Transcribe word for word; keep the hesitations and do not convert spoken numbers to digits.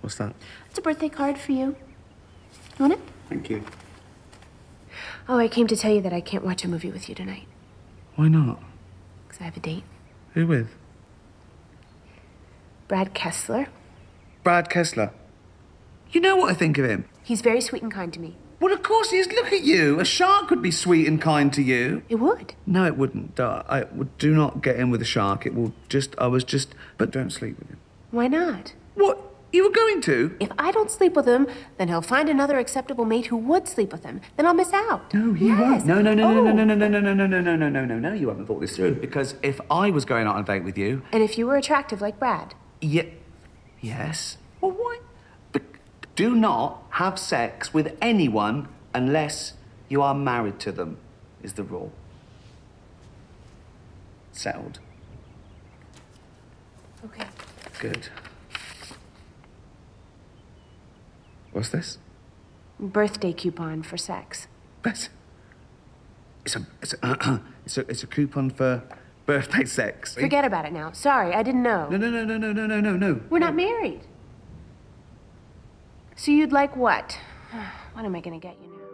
What's that? It's a birthday card for you. You want it? Thank you. Oh, I came to tell you that I can't watch a movie with you tonight. Why not? Because I have a date. Who with? Brad Kessler. Brad Kessler? You know what I think of him? He's very sweet and kind to me. Well, of course he is. Look at you. A shark would be sweet and kind to you. It would. No, it wouldn't. I would do not get in with a shark. It will just... I was just... But don't sleep with him. Why not? What? You were going to? If I don't sleep with him, then he'll find another acceptable mate who would sleep with him. Then I'll miss out. No, you won't. No, no, no, no, no, no, no, no, no, no, no, no, no, no, no, no. You haven't thought this through. Because if I was going out on a date with you... And if you were attractive like Brad. Yeah. Yes. Well, why? Do not have sex with anyone unless you are married to them, is the rule. Settled. Okay. Good. What's this? Birthday coupon for sex. But it's a it's a it's a it's a coupon for birthday sex. Forget about it now. Sorry, I didn't know. No, no, no, no, no, no, no, no, no. We're not married. So you'd like what? What am I gonna get you now?